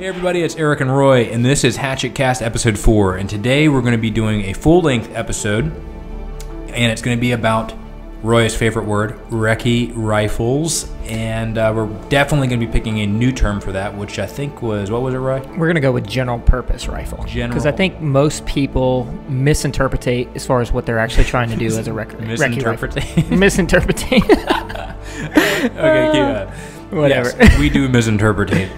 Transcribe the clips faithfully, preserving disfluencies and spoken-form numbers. Hey everybody, it's Eric and Roy, and this is Hatchet Cast episode four, and today we're going to be doing a full-length episode, and it's going to be about Roy's favorite word, recce rifles, and uh, we're definitely going to be picking a new term for that, which I think was, what was it, Roy? We're going to go with general purpose rifle. General. Because I think most people misinterpretate as far as what they're actually trying to do as a recce rifle. Misinterpret. Okay, uh, keep whatever. Yes, we do misinterpretate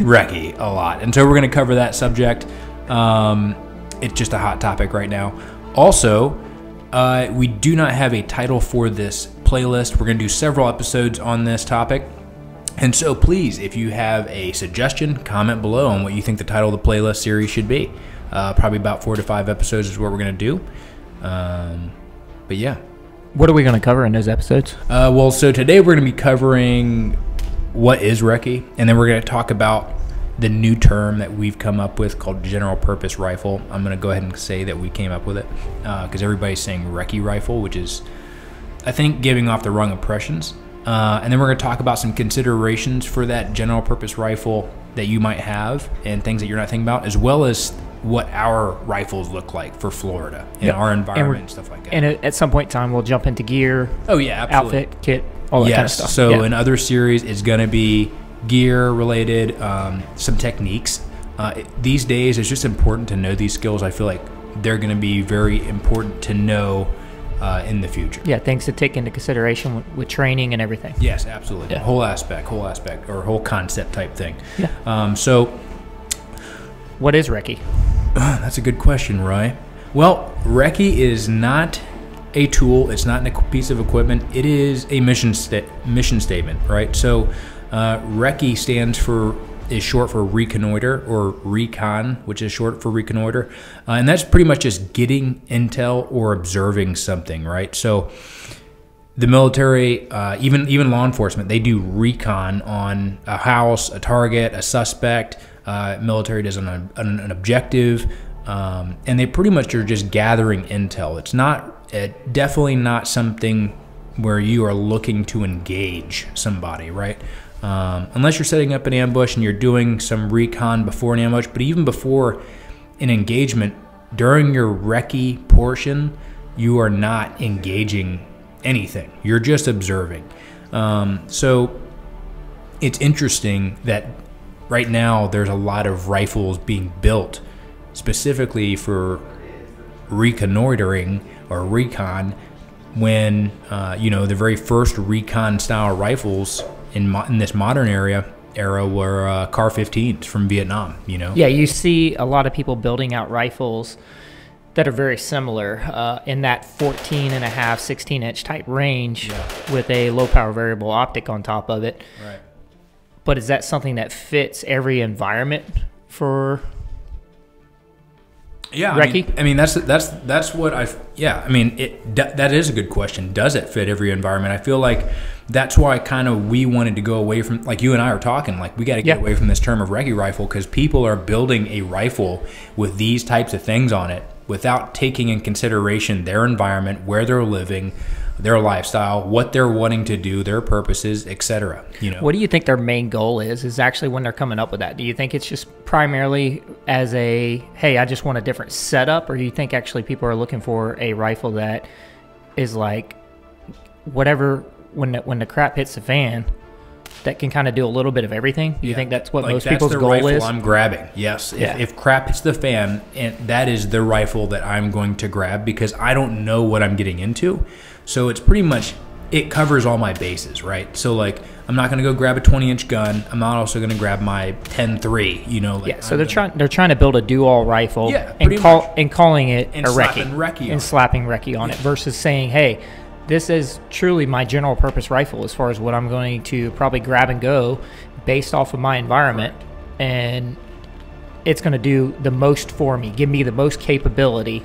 recce a lot, and so we're going to cover that subject. Um, it's just a hot topic right now. Also, Uh, we do not have a title for this playlist. We're going to do several episodes on this topic. And so please, if you have a suggestion, comment below on what you think the title of the playlist series should be. Uh, probably about four to five episodes is what we're going to do. Um, but yeah. What are we going to cover in those episodes? Uh, well, so today we're going to be covering what is recce, and then we're going to talk about the new term that we've come up with called general purpose rifle. I'm gonna go ahead and say that we came up with it because uh, everybody's saying recce rifle, which is, I think, giving off the wrong impressions. Uh, and then we're gonna talk about some considerations for that general purpose rifle that you might have and things that you're not thinking about, as well as what our rifles look like for Florida in yep. our environment and, and stuff like that. And at some point in time, we'll jump into gear, oh yeah, absolutely. outfit, kit, all that yes. kind of stuff. So yeah. in other series, it's gonna be gear related, um, some techniques. Uh, it, these days, it's just important to know these skills. I feel like they're going to be very important to know uh, in the future. Yeah, things to take into consideration with, with training and everything. Yes, absolutely. Yeah. Whole aspect, whole aspect, or whole concept type thing. Yeah. Um, so, what is recce? Uh, that's a good question, Roy. Well, recce is not a tool. It's not a piece of equipment. It is a mission sta mission statement, right? So. Uh, recce stands for, is short for reconnoiter or recon, which is short for reconnoiter. Uh, and that's pretty much just getting intel or observing something, right? So the military, uh, even, even law enforcement, they do recon on a house, a target, a suspect. Uh, military does an, an, an objective. Um, and they pretty much are just gathering intel. It's not, it, definitely not something where you are looking to engage somebody, right? Um, unless you're setting up an ambush and you're doing some recon before an ambush, but even before an engagement, during your recce portion, you are not engaging anything. You're just observing. Um, so it's interesting that right now there's a lot of rifles being built specifically for reconnoitering or recon, when uh, you know, the very first recon style rifles in, mo in this modern era, era were uh, C A R fifteens from Vietnam, you know? Yeah, you see a lot of people building out rifles that are very similar uh, in that fourteen and a half, sixteen inch type range yeah. with a low power variable optic on top of it. Right. But is that something that fits every environment for yeah, recce? I mean, I mean, that's, that's, that's what I, yeah, I mean, it, that is a good question. Does it fit every environment? I feel like that's why kind of we wanted to go away from, like you and I are talking, like we got to get yeah. away from this term of recce rifle, because people are building a rifle with these types of things on it without taking in consideration their environment, where they're living, their lifestyle, what they're wanting to do, their purposes, et cetera. You know, what do you think their main goal is? Is actually when they're coming up with that? Do you think it's just primarily as a, hey, I just want a different setup, or do you think actually people are looking for a rifle that is like whatever when the, when the crap hits the fan, that can kind of do a little bit of everything? Do you yeah. think that's what like most that's people's the goal rifle is? I'm grabbing. Yes. Yeah. If, if crap hits the fan, and that is the rifle that I'm going to grab because I don't know what I'm getting into. So it's pretty much, it covers all my bases, right? So like, I'm not gonna go grab a twenty inch gun. I'm not also gonna grab my ten three, you know? Like yeah, so I'm they're trying they're trying to build a do-all rifle yeah, and, call, and calling it and a recce. recce and slapping recce on yeah. it versus saying, hey, this is truly my general purpose rifle as far as what I'm going to probably grab and go based off of my environment. And it's gonna do the most for me, give me the most capability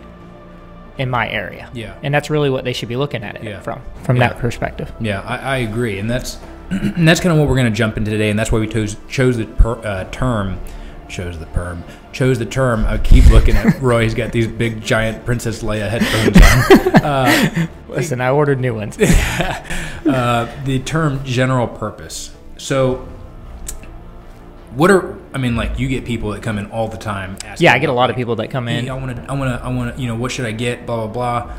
in my area. Yeah. And that's really what they should be looking at it yeah. from, from yeah. that perspective. Yeah, I, I agree. And that's and that's kind of what we're going to jump into today. And that's why we chose, chose the per, uh, term, chose the perm, chose the term. I keep looking at Roy. He's got these big, giant Princess Leia headphones on. Uh, Listen, I ordered new ones. uh, the term general purpose. So What are, I mean, like, you get people that come in all the time asking. Yeah, I get a lot of people that come in. Hey, I want to, I want to, I want to, you know, what should I get? Blah, blah, blah.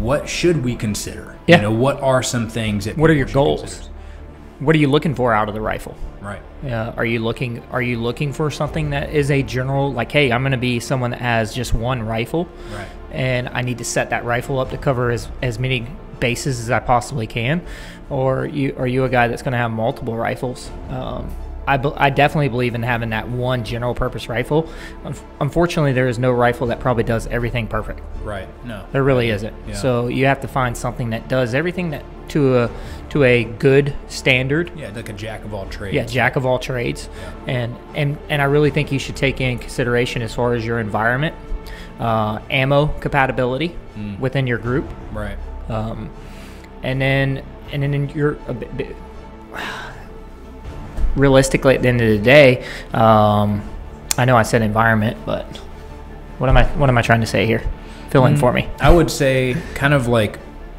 What should we consider? Yeah. You know, what are some things that, what are your goals? Consider? What are you looking for out of the rifle? Right. Uh, are you looking, are you looking for something that is a general, like, hey, I'm going to be someone that has just one rifle. Right. And I need to set that rifle up to cover as, as many bases as I possibly can. Or you, are you a guy that's going to have multiple rifles? Um, I, be, I definitely believe in having that one general purpose rifle. Um, unfortunately, there is no rifle that probably does everything perfect. Right. No. There really isn't. Yeah. So you have to find something that does everything that to a to a good standard. Yeah, like a jack of all trades. Yeah, jack of all trades. Yeah. And and and I really think you should take in consideration as far as your environment, uh, ammo compatibility mm. within your group. Right. Um, and then and then you're a bit. bit realistically, at the end of the day, um, I know I said environment, but what am I what am I trying to say here? Fill in mm, for me. I would say kind of like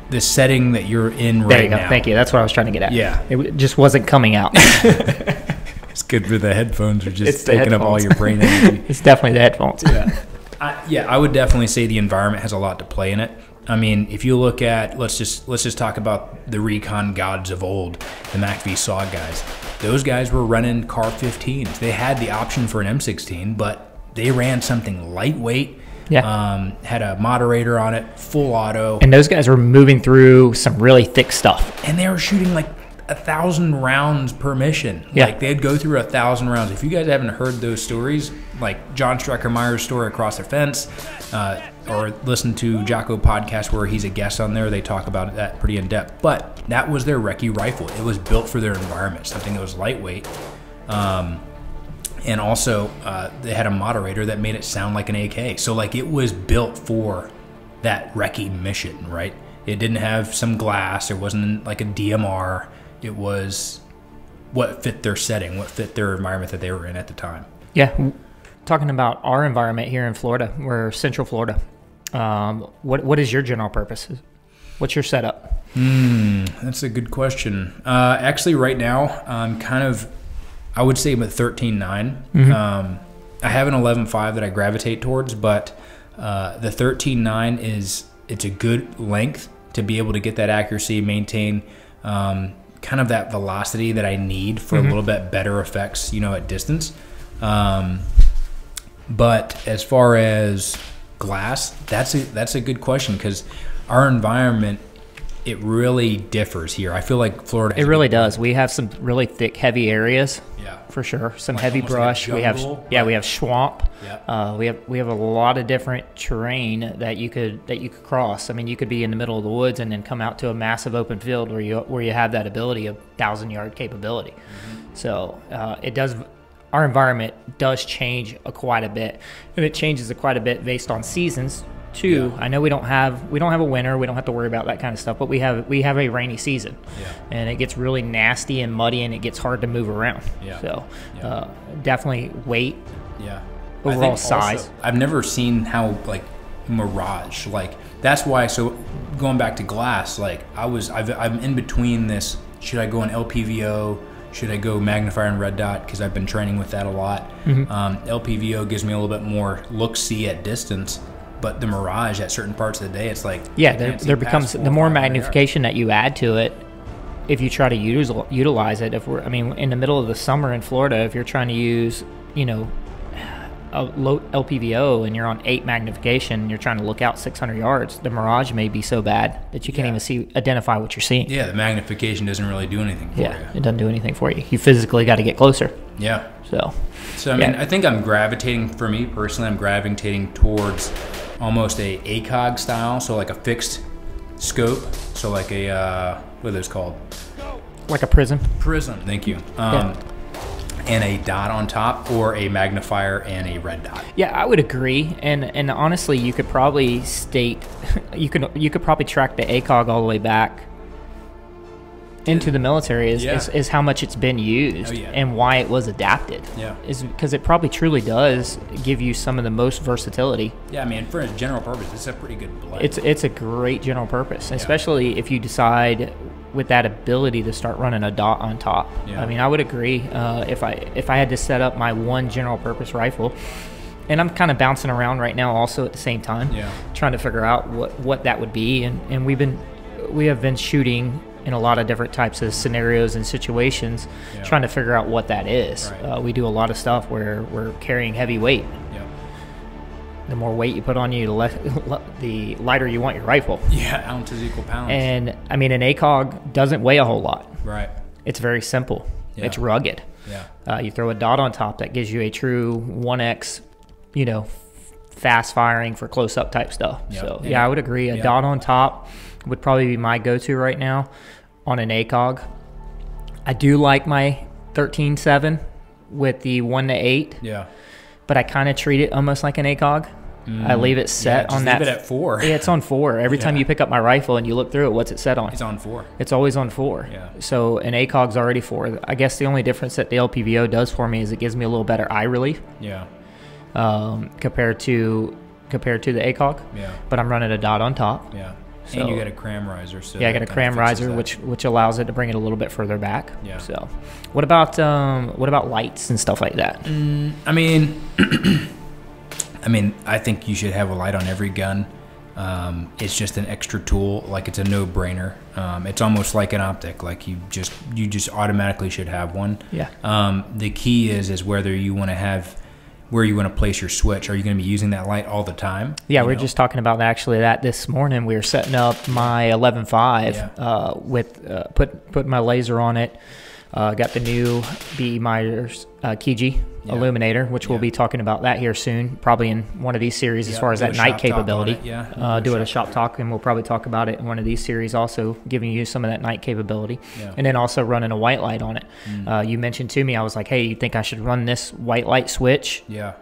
the setting that you're in right now. There you go. Now. Thank you. That's what I was trying to get at. Yeah. It just wasn't coming out. It's good for the headphones. Are just it's taking up all your brain energy. It's definitely the headphones. Yeah. I, yeah, I would definitely say the environment has a lot to play in it. I mean, if you look at, let's just let's just talk about the recon gods of old, the Mac V Sog guys. Those guys were running car fifteens. They had the option for an M sixteen, but they ran something lightweight. Yeah. Um, had a moderator on it, full auto. And those guys were moving through some really thick stuff. And they were shooting like a thousand rounds per mission. Yeah. Like they'd go through a thousand rounds. If you guys haven't heard those stories, like John Streckermeyer's story Across the Fence, uh, or listen to Jocko Podcast where he's a guest on there. They talk about that pretty in depth. But that was their recce rifle. It was built for their environment, something that was lightweight. Um, and also uh, they had a moderator that made it sound like an A K. So like it was built for that recce mission, right? It didn't have some glass. It wasn't like a D M R. It was what fit their setting, what fit their environment that they were in at the time. Yeah. Talking about our environment here in Florida, we're Central Florida. Um, what what is your general purpose? What's your setup? Mm, that's a good question. Uh, actually, right now I'm kind of, I would say I'm at thirteen nine. Mm-hmm. um, I have an eleven five that I gravitate towards, but uh, the thirteen nine is it's a good length to be able to get that accuracy, maintain um, kind of that velocity that I need for mm-hmm. a little bit better effects, you know, at distance. Um, but as far as glass, that's a that's a good question because our environment, it really differs here. I feel like Florida has it really does. We have some really thick, heavy areas. Yeah, for sure. Some like heavy brush. Like we have yeah, we have swamp. Yeah. Uh, we have we have a lot of different terrain that you could that you could cross. I mean, you could be in the middle of the woods and then come out to a massive open field where you where you have that ability of thousand yard capability. Mm-hmm. So uh, it does. Our environment does change a quite a bit, and it changes a quite a bit based on seasons too. Yeah. I know we don't have we don't have a winter, we don't have to worry about that kind of stuff, but we have we have a rainy season, yeah. and it gets really nasty and muddy, and it gets hard to move around. Yeah. So yeah. Uh, definitely weight. Yeah. Overall size. Also, I've never seen how like mirage like that's why. So going back to glass, like I was I've, I'm in between this. Should I go on L P V O? Should I go magnifier and red dot? Because I've been training with that a lot. Mm-hmm. um, L P V O gives me a little bit more look-see at distance, but the mirage at certain parts of the day, it's like yeah, there, there becomes the more magnification that you add to it. If you try to use utilize it, if we're I mean in the middle of the summer in Florida, if you're trying to use you know a low L P V O and you're on eight magnification, you're trying to look out six hundred yards, the mirage may be so bad that you can't yeah. even see, identify what you're seeing. Yeah, the magnification doesn't really do anything for yeah, you. Yeah, it doesn't do anything for you. You physically got to get closer. Yeah. So, so I yeah. mean, I think I'm gravitating, for me personally, I'm gravitating towards almost a ACOG style, so like a fixed scope, so like a, uh, what are those called? Like a prism. Prism, thank you. Um, yeah. and a dot on top, or a magnifier and a red dot. Yeah, I would agree. And and honestly, you could probably state, you could you could probably track the ACOG all the way back into the military is, yeah. is, is how much it's been used oh, yeah. and why it was adapted. Yeah, is because it probably truly does give you some of the most versatility. Yeah, I mean, for a general purpose, it's a pretty good blend. It's it's a great general purpose, yeah. especially if you decide with that ability to start running a dot on top. Yeah. I mean, I would agree. Uh, if I if I had to set up my one general purpose rifle, and I'm kind of bouncing around right now also at the same time, yeah. trying to figure out what what that would be. And and we've been we have been shooting in a lot of different types of scenarios and situations, yeah. trying to figure out what that is. Right. Uh, we do a lot of stuff where we're carrying heavy weight. Yeah. The more weight you put on you, the, less, the lighter you want your rifle. Yeah, ounces equal pounds. And, I mean, an ACOG doesn't weigh a whole lot. Right. It's very simple. Yeah. It's rugged. Yeah. Uh, you throw a dot on top, that gives you a true one X, you know, fast firing for close-up type stuff. Yep. So, yeah. yeah, I would agree. A yep. dot on top would probably be my go-to right now on an ACOG. I do like my thirteen seven with the one to eight. Yeah. But I kind of treat it almost like an ACOG. Mm. I leave it set yeah, on that. Leave it at four. Yeah, it's on four. Every yeah. time you pick up my rifle and you look through it, what's it set on? It's on four. It's always on four. Yeah. So an ACOG's already four. I guess the only difference that the L P V O does for me is it gives me a little better eye relief. Yeah. Um, compared to compared to the ACOG. Yeah. But I'm running a dot on top. Yeah. So, and you got a cram riser. So yeah, I got a cram riser, that. which which allows it to bring it a little bit further back. Yeah. So, what about um, what about lights and stuff like that? Mm, I mean, I mean, I think you should have a light on every gun. Um, it's just an extra tool. Like, it's a no-brainer. Um, it's almost like an optic. Like, you just you just automatically should have one. Yeah. Um, the key is is whether you want to have. Where you want to place your switch. Are you going to be using that light all the time? Yeah, we were know? just talking about actually that this morning. We were setting up my eleven five yeah. uh, with uh, put put my laser on it. Uh, got the new B E Myers uh, K G yeah. illuminator, which yeah. we'll be talking about that here soon, probably in one of these series yeah, as far as that night capability. Yeah, uh, do it a shop talk, and we'll probably talk about it in one of these series also, giving you some of that night capability, yeah. and then also running a white light on it. Mm. Uh, you mentioned to me, I was like, hey, you think I should run this white light switch yeah.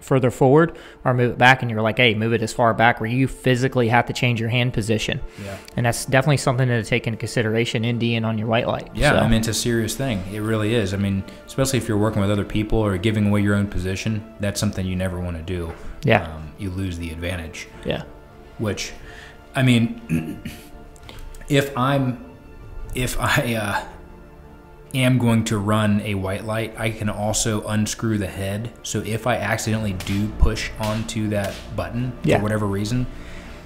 further forward or move it back? And you're like, hey, move it as far back where you physically have to change your hand position. Yeah. And that's definitely something to take into consideration in D and on your white light. Yeah, so. I mean, it's a serious thing. It really is. I mean, especially if you're working with other people or giving away your own position, that's something you never want to do. Yeah. Um, you lose the advantage. Yeah. Which, I mean, if I'm, if I uh, am going to run a white light, I can also unscrew the head. So if I accidentally do push onto that button yeah. for whatever reason,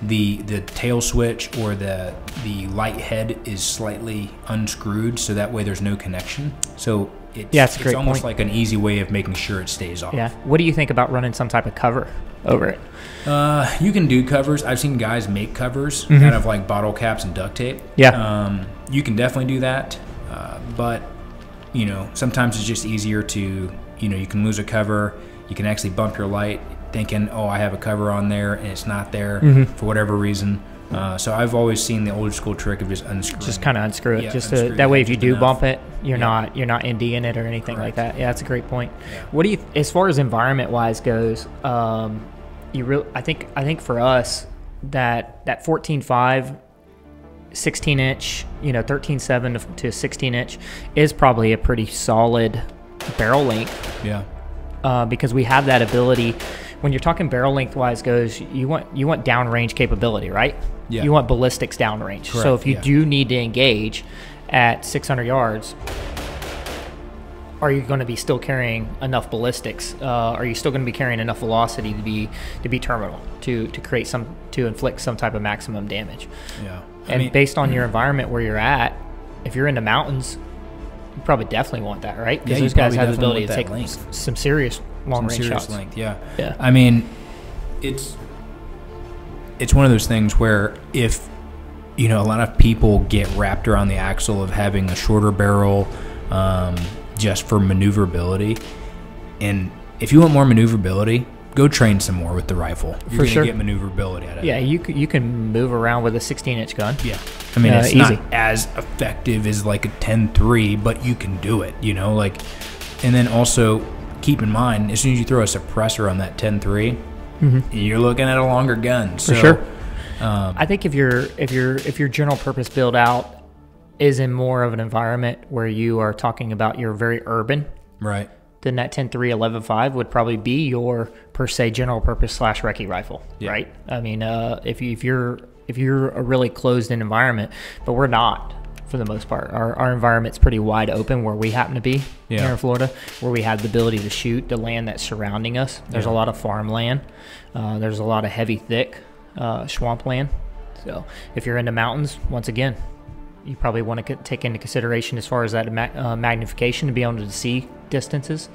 the the tail switch or the the light head is slightly unscrewed, so that way there's no connection. So it's, yeah, it's almost point. like an easy way of making sure it stays off. Yeah. What do you think about running some type of cover over it? Uh, you can do covers. I've seen guys make covers mm-hmm. out of like bottle caps and duct tape. Yeah. Um, you can definitely do that, uh, but you know, sometimes it's just easier to, you know, you can lose a cover. You can actually bump your light thinking, oh, I have a cover on there, and it's not there mm-hmm. for whatever reason. Uh, so I've always seen the old school trick of just unscrewing. Just kind of unscrew it. Yeah, just unscrew to, that way, if you do enough. bump it, you're yeah. not you're not NDing it or anything Correct. like that. Yeah, that's a great point. Yeah. What do you, as far as environment wise goes, um, you really, I think I think for us that that fourteen five. sixteen inch, you know, thirteen seven to sixteen inch is probably a pretty solid barrel length. Yeah. Uh, because we have that ability. When you're talking barrel lengthwise goes, you want you want downrange capability, right? Yeah. You want ballistics downrange. Correct. So if you yeah. do need to engage at six hundred yards, are you going to be still carrying enough ballistics? Uh, are you still going to be carrying enough velocity to be to be terminal to to create some to inflict some type of maximum damage? Yeah. I and mean, based on mm-hmm. your environment where you're at, if you're in the mountains, you probably definitely want that, right? Because yeah, these guys have the ability to take length. some serious long some range serious shots. Length, yeah. yeah. I mean, it's it's one of those things where if you know a lot of people get wrapped around the axle of having a shorter barrel. Um, just for maneuverability, and if you want more maneuverability, go train some more with the rifle. You're for gonna sure get maneuverability out of yeah, it. Yeah, you you can move around with a sixteen inch gun. Yeah, I mean uh, it's easy. Not as effective as like a ten three, but you can do it. You know, like, and then also keep in mind as soon as you throw a suppressor on that ten three, mm-hmm. you're looking at a longer gun. So, for sure. Um, I think if you're if you're if your general purpose build out is in more of an environment where you are talking about you're very urban, right? Then that ten three eleven five would probably be your per se general purpose slash recce rifle, yeah. right? I mean, uh, if you if you're if you're a really closed in environment, but we're not. for the most part. Our, our environment's pretty wide open where we happen to be yeah. here in Florida, where we have the ability to shoot the land that's surrounding us. There's yeah. a lot of farmland. Uh, there's a lot of heavy, thick uh, swampland. So if you're in the mountains, once again, you probably want to take into consideration as far as that ma uh, magnification to be able to see distances,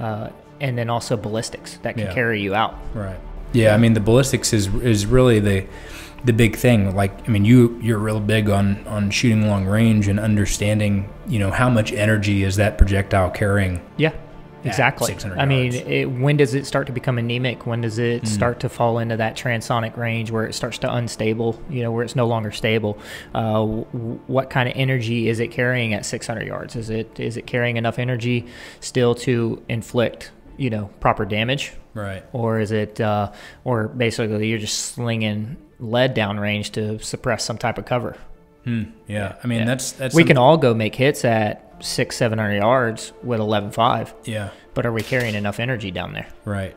uh, and then also ballistics that can yeah. carry you out. Right. Yeah, I mean, the ballistics is is really the the big thing. Like, I mean, you you're real big on on shooting long range and understanding, you know, how much energy is that projectile carrying. Yeah, exactly. I mean, it, when does it start to become anemic? When does it mm. start to fall into that transonic range where it starts to unstable, you know, where it's no longer stable? Uh, what kind of energy is it carrying at six hundred yards? Is it is it carrying enough energy still to inflict, you know, proper damage? Right. Or is it, uh, or basically you're just slinging lead downrange to suppress some type of cover. Hmm. Yeah. I mean, yeah. that's, that's, we can all go make hits at six, seven hundred yards with eleven five. Yeah. But are we carrying enough energy down there? Right.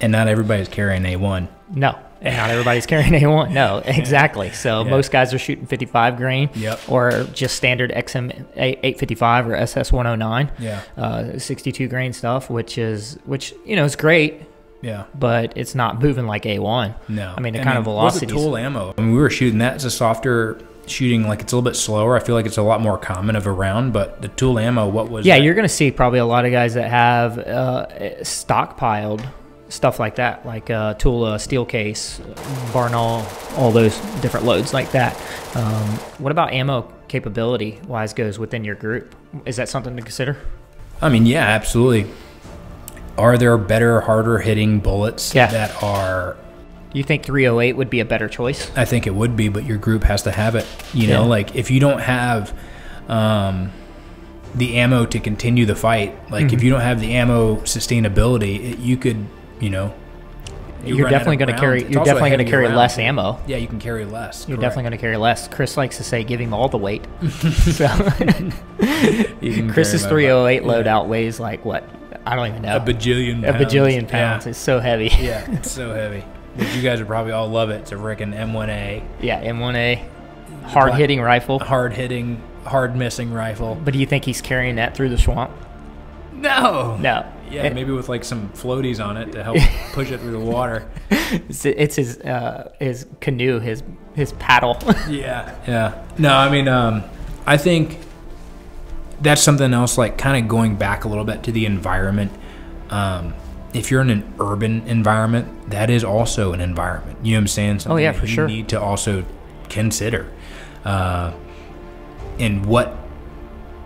And not everybody's carrying A one. No. And not everybody's carrying A one. No, exactly. So yeah. most guys are shooting fifty-five grain yep. or just standard X M eight fifty-five or S S one oh nine. Yeah. Uh, sixty-two grain stuff, which is, which, you know, it's great. Yeah. But it's not moving like A one. No. I mean, the kind I mean, of velocity. What's the tool ammo? I mean, we were shooting that as a softer shooting, like it's a little bit slower. I feel like it's a lot more common of a round, but the tool ammo, what was Yeah, that? You're going to see probably a lot of guys that have uh, stockpiled stuff like that, like uh, Tula, Steel Case, Barnall, all those different loads like that. Um, what about ammo capability-wise goes within your group? Is that something to consider? I mean, yeah, absolutely. Are there better, harder-hitting bullets yeah. that are... You think three oh eight would be a better choice? I think it would be, but your group has to have it. You yeah. know, like if you don't have um, the ammo to continue the fight, like mm-hmm. if you don't have the ammo sustainability, it, you could... You know, you you're definitely going to carry. It's you're definitely going to carry round. less ammo. Yeah, you can carry less. You're correct. definitely going to carry less. Chris likes to say, "Give him all the weight." So, Chris's three oh eight load yeah. outweighs like what? I don't even know. A bajillion. Pounds. A bajillion pounds. Yeah. It's so heavy. Yeah, it's so heavy. But you guys would probably all love it. It's a freaking M one A. Yeah, M one A. Hard hitting Black, rifle. Hard hitting, hard missing rifle. But do you think he's carrying that through the swamp? No. No. Yeah, it, maybe with like some floaties on it to help push it through the water. It's, it's his uh, his canoe, his his paddle. yeah, yeah. No, I mean, um, I think that's something else. Like kind of going back a little bit to the environment. Um, if you're in an urban environment, that is also an environment. You know what I'm saying? Something oh yeah, for you sure. You need to also consider, uh, and what.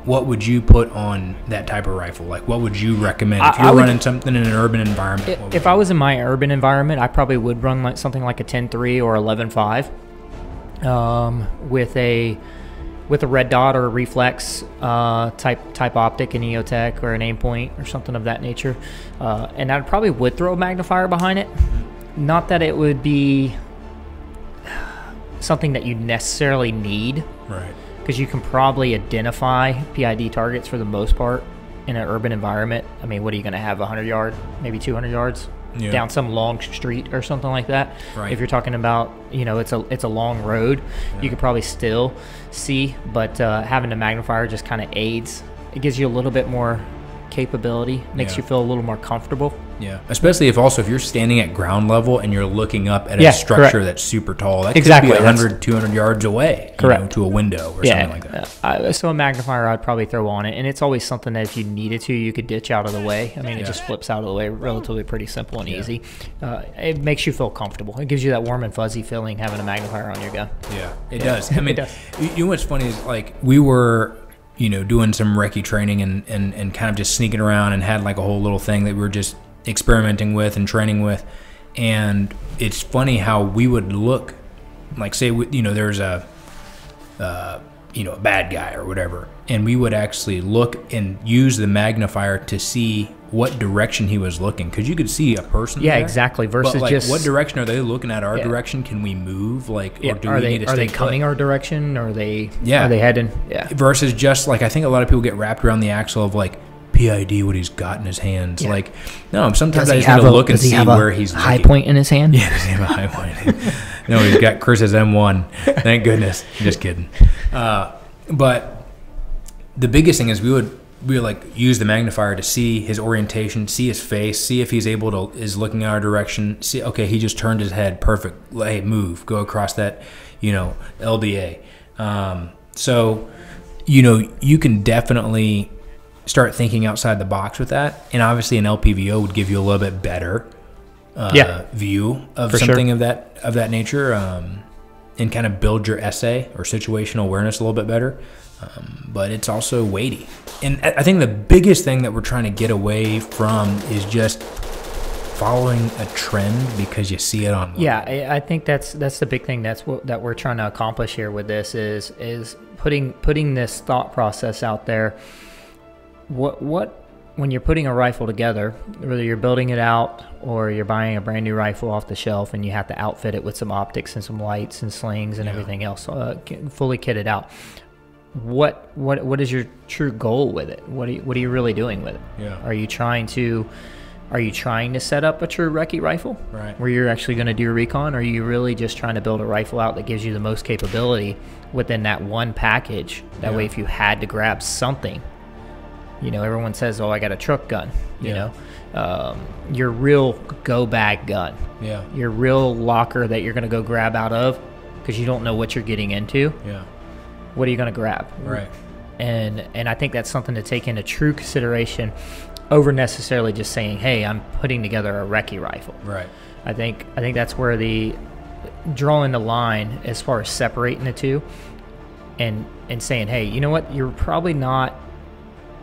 What would you put on that type of rifle? Like, what would you recommend if you're would, running something in an urban environment? It, if I was in my urban environment, I probably would run like something like a ten three or eleven five um, with a with a red dot or a reflex uh, type type optic, an EOTech or an aimpoint or something of that nature. Uh, and I probably would throw a magnifier behind it. Mm-hmm. Not that it would be something that you necessarily need. Right. Because you can probably identify P I D targets for the most part in an urban environment. I mean, what are you going to have, one hundred yard, maybe two hundred yards yeah. down some long street or something like that? Right. If you're talking about, you know, it's a it's a long road, yeah. you could probably still see, but uh, having the magnifier just kind of aids. It gives you a little bit more capability, makes yeah. you feel a little more comfortable. Yeah, especially if also if you're standing at ground level and you're looking up at yeah, a structure correct. that's super tall. That could exactly. be one hundred, two hundred yards away correct. You know, to a window or yeah. something like that. Uh, I, so a magnifier I'd probably throw on it. And it's always something that if you needed to, you could ditch out of the way. I mean, yeah. it just flips out of the way relatively pretty simple and yeah. easy. Uh, it makes you feel comfortable. It gives you that warm and fuzzy feeling having a magnifier on your gun. Yeah, it yeah. does. I mean, it does. You know what's funny is like we were... you know, doing some recce training and, and, and kind of just sneaking around and had like a whole little thing that we were just experimenting with and training with. And it's funny how we would look, like say, you know, there's a, uh, you know, a bad guy or whatever. And we would actually look and use the magnifier to see what direction he was looking. Cause you could see a person. Yeah, there, exactly. Versus like, just what direction are they looking at? Our yeah. direction? Can we move? Like, yeah. or do are we they, need to are stay they coming put? Our direction? Or are they, yeah. are they heading? Yeah. Versus just like, I think a lot of people get wrapped around the axle of like P I D, what he's got in his hands. Yeah. Like, no, sometimes I just need to look and see where he's looking. Does he have a high point in his hand? Yeah. Does he have a high point? No, he's got Chris's M one. Thank goodness. Just kidding. Uh, But the biggest thing is we would we would like use the magnifier to see his orientation, see his face, see if he's able to is looking in our direction. See, okay, he just turned his head. Perfect. Hey, move, go across that, you know, L B A. Um, so, you know, you can definitely start thinking outside the box with that, and obviously an L P V O would give you a little bit better uh, yeah, view of something sure. of that of that nature, um, and kind of build your essay or situational awareness a little bit better. Um, but it's also weighty, and I think the biggest thing that we're trying to get away from is just following a trend because you see it online. Yeah, I think that's that's the big thing. That's what that we're trying to accomplish here with this is is putting putting this thought process out there. What what when you're putting a rifle together, whether you're building it out or you're buying a brand new rifle off the shelf and you have to outfit it with some optics and some lights and slings and yeah. everything else, uh, fully kitted out. What what what is your true goal with it? What are you, what are you really doing with it? Yeah. Are you trying to Are you trying to set up a true recce rifle right. where you're actually going to do recon? Or are you really just trying to build a rifle out that gives you the most capability within that one package? That yeah. way, if you had to grab something, you know, everyone says, oh, I got a truck gun, you yeah. know, um, your real go bag gun, yeah, your real locker that you're going to go grab out of because you don't know what you're getting into. Yeah. What are you going to grab? Right. And, and I think that's something to take into true consideration over necessarily just saying, hey, I'm putting together a recce rifle. Right. I think I think that's where the drawing the line as far as separating the two and and saying, hey, you know what? You're probably not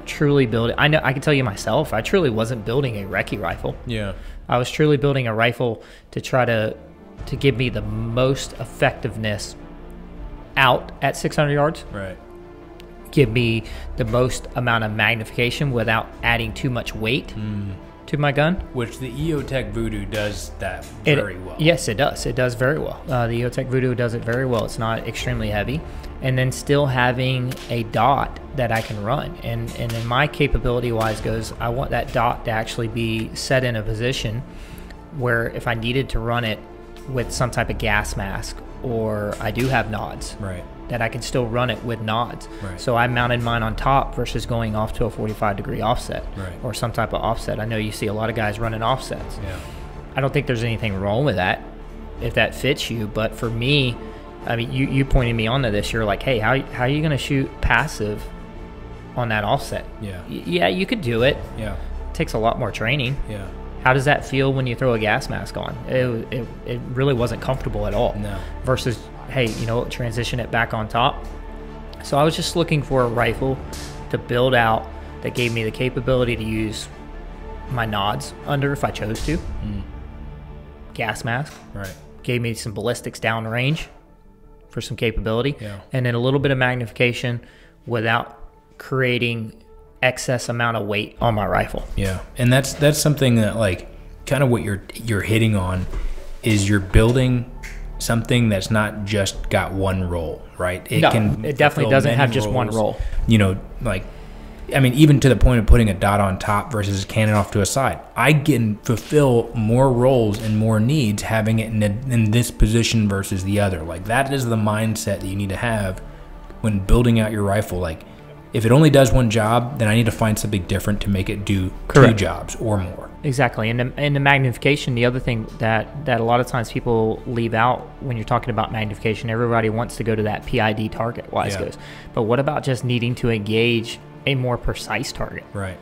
truly building. I know I can tell you myself, I truly wasn't building a recce rifle. Yeah. I was truly building a rifle to try to to give me the most effectiveness out at six hundred yards. Right. Give me the most amount of magnification without adding too much weight mm. to my gun. Which the EOTech Voodoo does that very it, well. Yes, it does. It does very well. Uh, the EOTech Voodoo does it very well. It's not extremely heavy. And then still having a dot that I can run. And, and then my capability-wise goes, I want that dot to actually be set in a position where if I needed to run it with some type of gas mask or I do have nods. Right. That I can still run it with nods. Right. So I mounted mine on top versus going off to a forty-five degree offset right. or some type of offset. I know you see a lot of guys running offsets. Yeah. I don't think there's anything wrong with that if that fits you. But for me, I mean, you, you pointed me onto this. You're like, hey, how, how are you going to shoot passive on that offset? Yeah. Y yeah, you could do it. Yeah. It takes a lot more training. Yeah. How does that feel when you throw a gas mask on? It, it, it really wasn't comfortable at all. No. Versus... hey, you know, transition it back on top. So I was just looking for a rifle to build out that gave me the capability to use my nods under if I chose to. Mm. Gas mask. Right. Gave me some ballistics downrange for some capability. Yeah. And then a little bit of magnification without creating excess amount of weight on my rifle. Yeah. And that's that's something that like kind of what you're you're hitting on is you're building something that's not just got one role, right? It no, can it definitely doesn't have just roles, one role. You know, like, I mean, even to the point of putting a dot on top versus a cannon off to a side, I can fulfill more roles and more needs having it in, a, in this position versus the other. Like, that is the mindset that you need to have when building out your rifle. Like, if it only does one job, then I need to find something different to make it do Correct. two jobs or more. Exactly. And the, and the magnification, the other thing that, that a lot of times people leave out when you're talking about magnification, everybody wants to go to that P I D target, wise yeah. goes. But what about just needing to engage a more precise target? Right.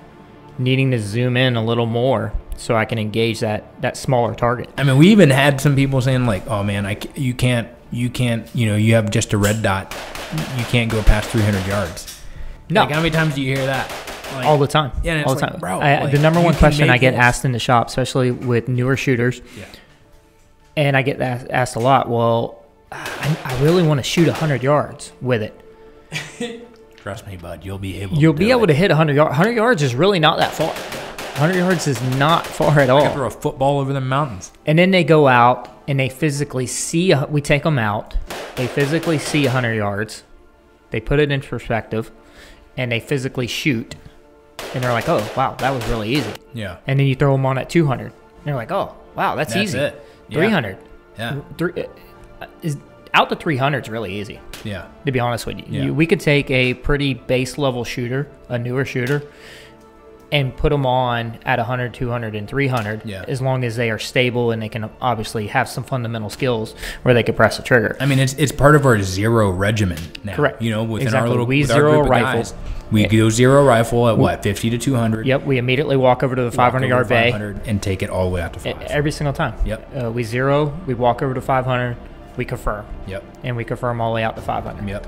Needing to zoom in a little more so I can engage that, that smaller target. I mean, we even had some people saying like, oh man, I, you can't, you can't, you know, you have just a red dot. You can't go past three hundred yards. No. Like, how many times do you hear that? Like, all the time. Yeah, and it's all the like, time. Bro, I, like, the number one question I get this. asked in the shop, especially with newer shooters, yeah. and I get asked a lot, well, I, I really want to shoot one hundred yards with it. Trust me, bud, you'll be able You'll to be able it. to hit one hundred yards. one hundred yards is really not that far. one hundred yards is not far at all. I can throw a football over the mountains. And then they go out and they physically see, a, we take them out, they physically see one hundred yards, they put it in perspective, and they physically shoot. And they're like, oh, wow, that was really easy. Yeah. And then you throw them on at two hundred. And they're like, oh, wow, that's, that's easy. That's it. Yeah. three hundred. Yeah. Three, uh, is, out to three hundred is really easy. Yeah. To be honest with you, yeah. you we could take a pretty base level shooter, a newer shooter, and put them on at one hundred, two hundred, and three hundred yeah. as long as they are stable and they can obviously have some fundamental skills where they could press the trigger. I mean, it's it's part of our zero regimen now. Correct. You know, within exactly. our little we with zero our group rifle. Of guys, we yeah. go zero rifle at we, what, fifty to two hundred? Yep. We immediately walk over to the five hundred yard bay and take it all the way out to five. Every single time. Yep. Uh, we zero, we walk over to five hundred, we confirm. Yep. And we confirm all the way out to five hundred. Yep.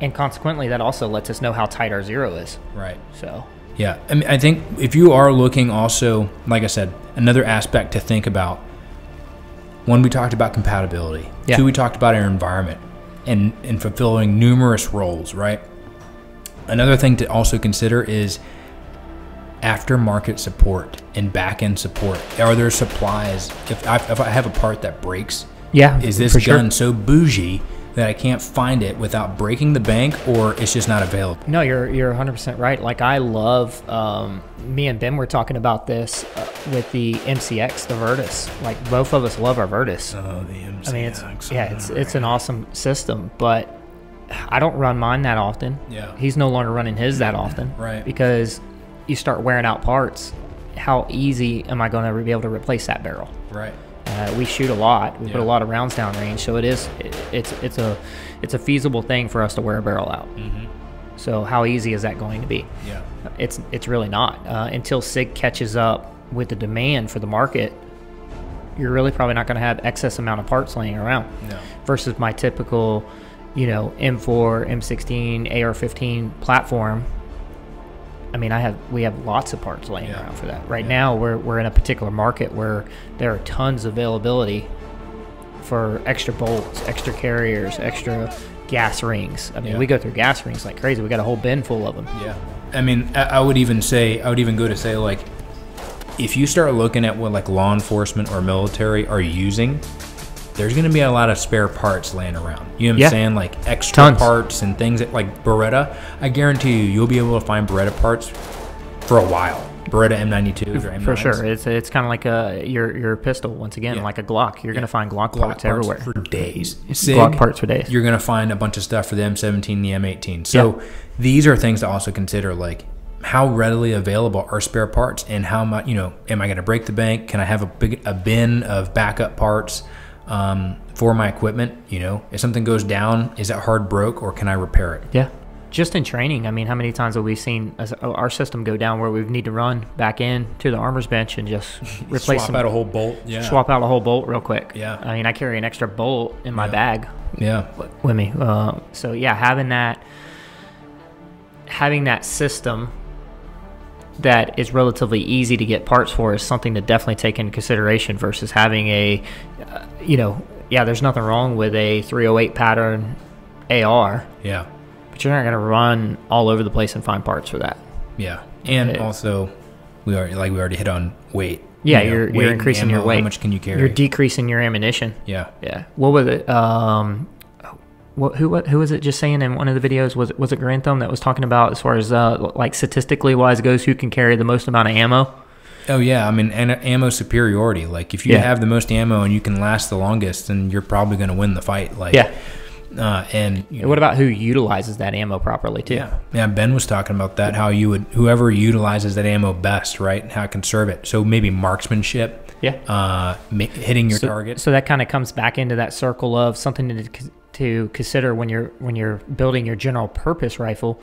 And consequently, that also lets us know how tight our zero is. Right. So. Yeah, I mean, I think if you are looking also, like I said, another aspect to think about, one, we talked about compatibility. Yeah. Two, we talked about our environment and, and fulfilling numerous roles, right? Another thing to also consider is aftermarket support and back-end support. Are there supplies? If I, if I have a part that breaks, yeah, is this gun so bougie that I can't find it without breaking the bank, or it's just not available? No, you're you're one hundred percent right. Like, I love, um, me and Ben were talking about this uh, with the M C X, the Virtus. Like, both of us love our Virtus. Oh, the M C X. I mean, it's, yeah, it's, it's an awesome system, but I don't run mine that often. Yeah. He's no longer running his that often. Right. Because you start wearing out parts. How easy am I going to be able to replace that barrel? Right. Uh, we shoot a lot. We yeah. put a lot of rounds down range, so it is it, it's it's a it's a feasible thing for us to wear a barrel out. Mm-hmm. So how easy is that going to be? Yeah, it's it's really not uh, until SIG catches up with the demand for the market. You're really probably not going to have excess amount of parts laying around. No. Versus my typical, you know, M four, M sixteen, A R fifteen platform. I mean, I have we have lots of parts laying yeah. around for that. Right yeah. now, we're we're in a particular market where there are tons of availability for extra bolts, extra carriers, extra gas rings. I mean, yeah. we go through gas rings like crazy. We got a whole bin full of them. Yeah, I mean, I, I would even say I would even go to say like, if you start looking at what like law enforcement or military are using, there's going to be a lot of spare parts laying around. You know what I'm yeah. saying? Like extra Tons. parts and things that, like Beretta. I guarantee you, you'll be able to find Beretta parts for a while. Beretta M ninety-twos or M nines. For sure. It's it's kind of like a your your pistol, once again, yeah. like a Glock. You're yeah. going to find Glock, Glock parts, parts everywhere. For days. Sig, Glock parts for days. You're going to find a bunch of stuff for the M seventeen, the M eighteen. So yeah. these are things to also consider, like how readily available are spare parts and how much, you know, am I going to break the bank? Can I have a big a bin of backup parts? Um, for my equipment, you know, if something goes down, is it hard broke or can I repair it? Yeah. Just in training. I mean, how many times have we seen our system go down where we need to run back in to the armor's bench and just replace swap some, out a whole bolt. Yeah. Swap out a whole bolt real quick. Yeah. I mean, I carry an extra bolt in my yeah. bag yeah. with me. Uh, so yeah, having that, having that system that is relatively easy to get parts for is something to definitely take into consideration versus having a, uh, you know, yeah, there's nothing wrong with a three oh eight pattern A R. Yeah. But you're not going to run all over the place and find parts for that. Yeah. And it, also, we are like we already hit on weight. Yeah, you know, you're, weight you're increasing your weight. How much can you carry? You're decreasing your ammunition. Yeah. Yeah. What was it? Um, What, who what, who was it just saying in one of the videos? Was it, was it Grand Thumb that was talking about as far as uh, like statistically wise goes, who can carry the most amount of ammo? Oh yeah, I mean an, ammo superiority. Like if you yeah. have the most ammo and you can last the longest, then you're probably going to win the fight. Like yeah. Uh, and you know, what about who utilizes that ammo properly too? Yeah, yeah. Ben was talking about that. How you would whoever utilizes that ammo best, right? And how it can serve it. So maybe marksmanship. Yeah. Uh, hitting your so, target. So that kind of comes back into that circle of something to to consider when you're when you're building your general purpose rifle.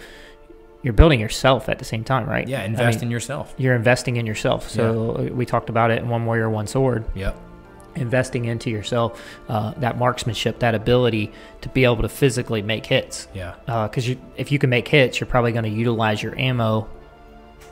You're building yourself at the same time, right? Yeah. Invest I mean, in yourself. You're investing in yourself. So yeah. we talked about it in One Warrior, One Sword. Yep. Investing into yourself, uh, that marksmanship, that ability to be able to physically make hits. Yeah. Because uh, if you can make hits, you're probably going to utilize your ammo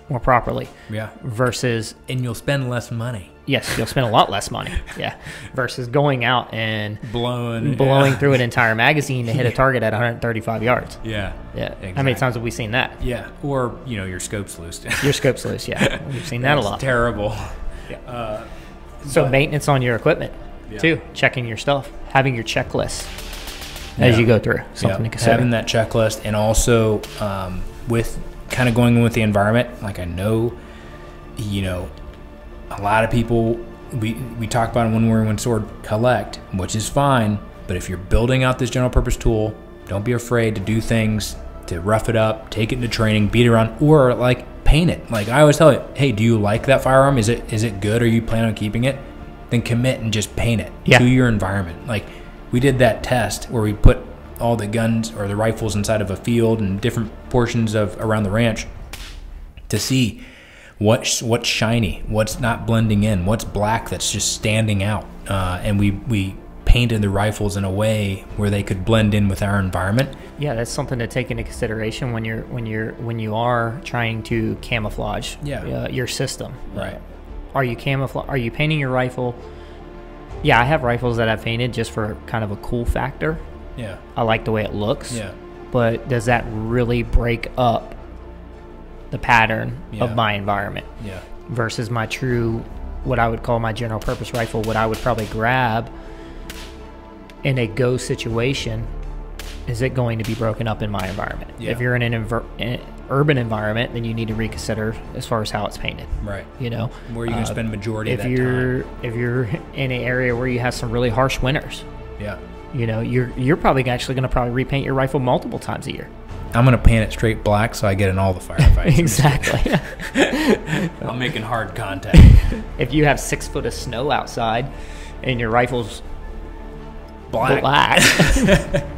more properly. Yeah. Versus. And you'll spend less money. Yes, you'll spend a lot less money. Yeah. Versus going out and blowing blowing yeah. through an entire magazine to hit a target at one hundred thirty-five yards. Yeah. Yeah. Exactly. How many times have we seen that? Yeah. Or, you know, your scope's loose. Your scope's loose, yeah. We've seen that, that a lot. Terrible. Yeah. Uh, So but, maintenance on your equipment, yeah. too. Checking your stuff, having your checklist yeah. as you go through. Something yeah. to consider. Having that checklist, and also um, with kind of going in with the environment. Like I know, you know, a lot of people we we talk about in One Warrior, One Sword collect, which is fine. But if you're building out this general purpose tool, Don't be afraid to do things, to rough it up, take it into training, beat around, or like paint it. Like I always tell it, hey, do you like that firearm? Is it is it good? Are you planning on keeping it? Then commit and just paint it yeah. to your environment. Like we did that test where we put all the guns or the rifles inside of a field and different portions of around the ranch to see what's what's shiny, what's not blending in, what's black that's just standing out. Uh, and we we painted the rifles in a way where they could blend in with our environment. Yeah, that's something to take into consideration when you're when you're when you are trying to camouflage yeah. uh, your system. Right. Are you camouflage? Are you painting your rifle? Yeah, I have rifles that I've painted just for kind of a cool factor. Yeah. I like the way it looks. Yeah. But does that really break up the pattern yeah. of my environment? Yeah. Versus my true, what I would call my general purpose rifle, what I would probably grab in a go situation, is it going to be broken up in my environment? Yeah. If you're in an, an urban environment, then you need to reconsider as far as how it's painted. Right. You know, where you can uh, spend majority of that you're, time. If you're in an area where you have some really harsh winters. Yeah. You know, you're you're probably actually going to probably repaint your rifle multiple times a year. I'm going to paint it straight black so I get in all the firefights. Exactly. I'm making hard contact. If you have six foot of snow outside and your rifle's black. black.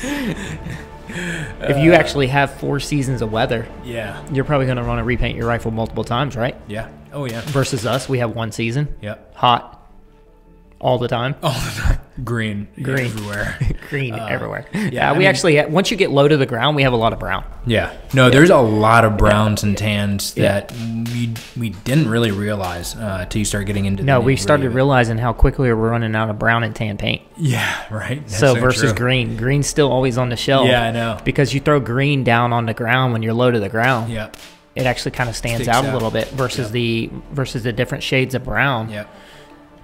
If you actually have four seasons of weather, yeah, you're probably going to want to repaint your rifle multiple times, right? Yeah. Oh, yeah. Versus us, we have one season. Yeah. Hot. All the time. All the time. Green. Green. Everywhere. Green uh, everywhere. Yeah. Uh, we mean, actually, once you get low to the ground, we have a lot of brown. Yeah. No, yeah. there's a lot of browns and tans yeah. that we, we didn't really realize uh, until you start getting into No, the we started realizing how quickly we're running out of brown and tan paint. Yeah, right. That's so, so versus true. green. Green's still always on the shelf. Yeah, I know. Because you throw green down on the ground when you're low to the ground. Yeah. It actually kind of stands out, out a little bit versus yep. the versus the different shades of brown. Yeah.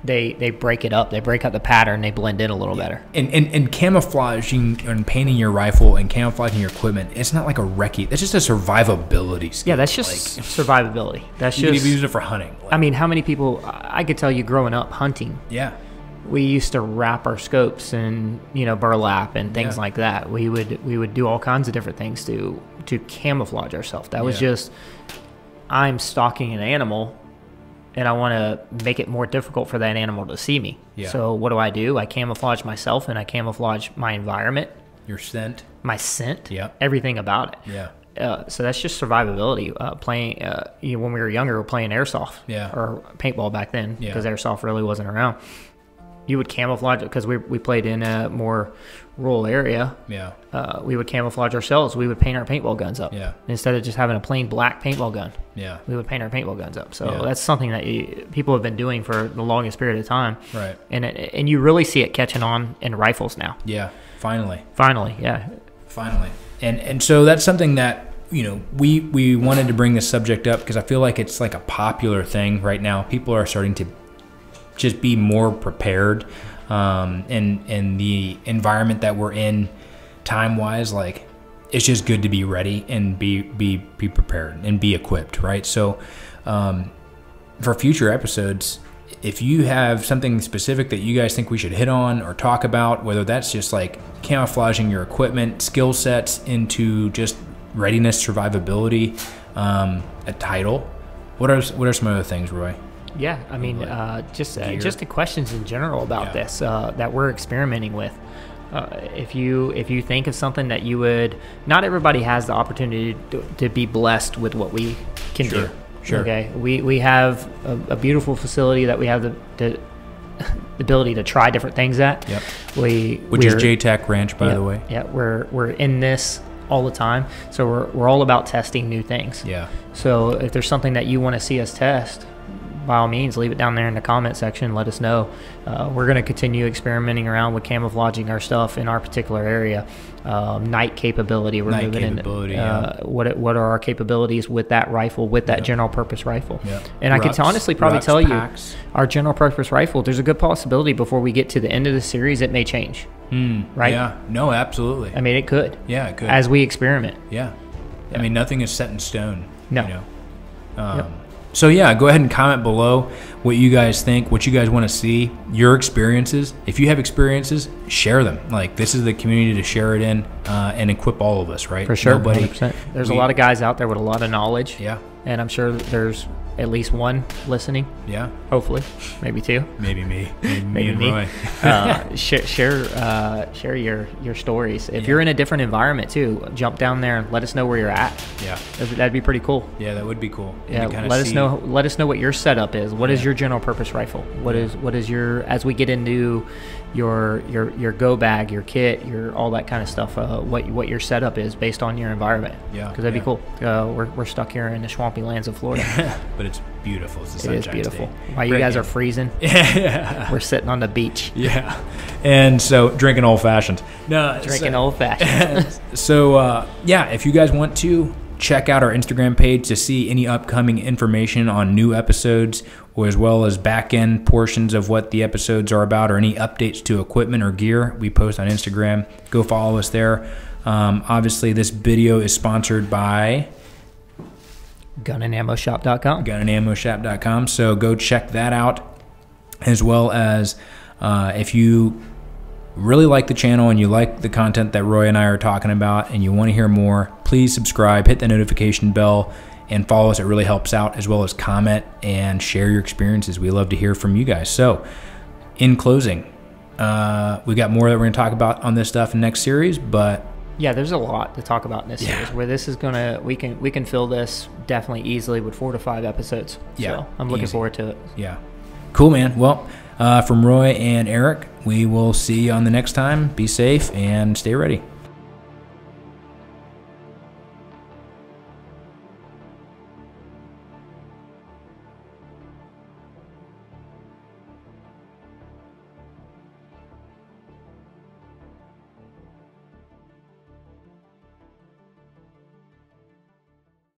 They, they break it up. They break up the pattern. They blend in a little better. And, and, and camouflaging and painting your rifle and camouflaging your equipment, it's not like a recce. That's just a survivability skill. Yeah, that's just like, survivability. That's you just... You could be using it for hunting. Like, I mean, how many people... I could tell you growing up hunting. Yeah. We used to wrap our scopes in, you know, burlap and things yeah. like that. We would we would do all kinds of different things to, to camouflage ourselves. That was yeah. just... I'm stalking an animal... and I want to make it more difficult for that animal to see me. Yeah. So what do I do? I camouflage myself and I camouflage my environment. Your scent. My scent. Yeah. Everything about it. Yeah. Uh, so that's just survivability. Uh, playing. Uh, you know, when we were younger, we were playing airsoft. Yeah. Or paintball back then because yeah. airsoft really wasn't around. You would camouflage it because we we played in a more rural area. Yeah. Uh, we would camouflage ourselves. We would paint our paintball guns up. Yeah. Instead of just having a plain black paintball gun. Yeah. We would paint our paintball guns up. So yeah. that's something that you, people have been doing for the longest period of time. Right. And it, and you really see it catching on in rifles now. Yeah. Finally. Finally. Yeah. Finally. And and so that's something that, you know, we we wanted to bring this subject up because I feel like it's like a popular thing right now. People are starting to just be more prepared, um, and and the environment that we're in, time wise, like it's just good to be ready and be be be prepared and be equipped, right? So, um, for future episodes, if you have something specific that you guys think we should hit on or talk about, whether that's just like camouflaging your equipment, skill sets into just readiness, survivability, um, a title, what are what are some other things, Roy? Yeah, I mean, uh, just uh, just the questions in general about yeah. this uh, that we're experimenting with. Uh, if you if you think of something that you would, not everybody has the opportunity to, to be blessed with what we can sure. do. Sure. Okay. We we have a, a beautiful facility that we have the, the ability to try different things at. Yep. We which is J TAC Ranch, by yeah, the way. Yeah, we're we're in this all the time, so we're we're all about testing new things. Yeah. So if there's something that you want to see us test, by all means, leave it down there in the comment section. Let us know. Uh, we're going to continue experimenting around with camouflaging our stuff in our particular area. Um, night capability. We're night moving capability, in. Uh, yeah. What what are our capabilities with that rifle, with that yeah. general purpose rifle? Yeah. And Rucks, I could honestly probably Rucks, tell packs. you, our general purpose rifle, there's a good possibility before we get to the end of the series, it may change. Mm, right? Yeah. No, absolutely. I mean, it could. Yeah, it could. As we experiment. Yeah. yeah. I mean, nothing is set in stone. No. You know? um, yep. So yeah, go ahead and comment below what you guys think, what you guys want to see, your experiences. If you have experiences, share them. Like, this is the community to share it in uh, and equip all of us, right? For sure. Nobody, there's we, a lot of guys out there with a lot of knowledge. Yeah. And I'm sure that there's at least one listening. Yeah. Hopefully. Maybe two. Maybe me. Maybe, maybe me and me. Roy. uh, sh share uh, share your, your stories. If yeah. you're in a different environment too, jump down there and let us know where you're at. Yeah. That'd be pretty cool. Yeah, that would be cool. Yeah. Let us see. know let us know what your setup is. What yeah. is your general purpose rifle? What is what is your, as we get into your your your go bag, your kit, your all that kind of stuff, uh, what what your setup is based on your environment. Yeah. Because that'd yeah. be cool. Uh, we're we're stuck here in the swampy lands of Florida. But it's beautiful. It's the sunshine state. It is beautiful. While you guys are freezing, yeah. we're sitting on the beach. Yeah. And so drinking old fashions. No, drinking so, old fashions. So uh, yeah, if you guys want to check out our Instagram page to see any upcoming information on new episodes, or as well as back end portions of what the episodes are about, or any updates to equipment or gear we post on Instagram, go follow us there. Um, obviously, this video is sponsored by Gunandammoshop dot com. Gunandammoshop dot com. So go check that out, as well as uh, if you really like the channel and you like the content that Roy and I are talking about and you want to hear more, please subscribe, hit the notification bell, and follow us. It really helps out, as well as comment and share your experiences. We love to hear from you guys. So in closing, uh, we got more that we're going to talk about on this stuff in next series, but yeah, there's a lot to talk about in this yeah. series. Where this is gonna, we can we can fill this definitely easily with four to five episodes. Yeah, so I'm looking easy. forward to it. Yeah, cool, man. Well, uh, from Roy and Eric, we will see you on the next time. Be safe and stay ready.